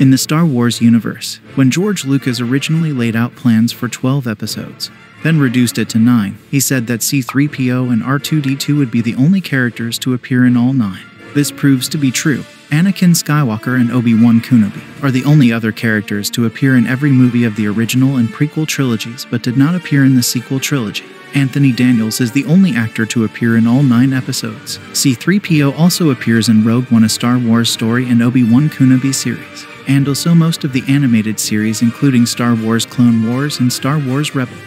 In the Star Wars universe, when George Lucas originally laid out plans for 12 episodes, then reduced it to 9, he said that C-3PO and R2-D2 would be the only characters to appear in all 9. This proves to be true. Anakin Skywalker and Obi-Wan Kenobi are the only other characters to appear in every movie of the original and prequel trilogies but did not appear in the sequel trilogy. Anthony Daniels is the only actor to appear in all 9 episodes. C-3PO also appears in Rogue One: A Star Wars Story and Obi-Wan Kenobi series, and also most of the animated series including Star Wars Clone Wars and Star Wars Rebels.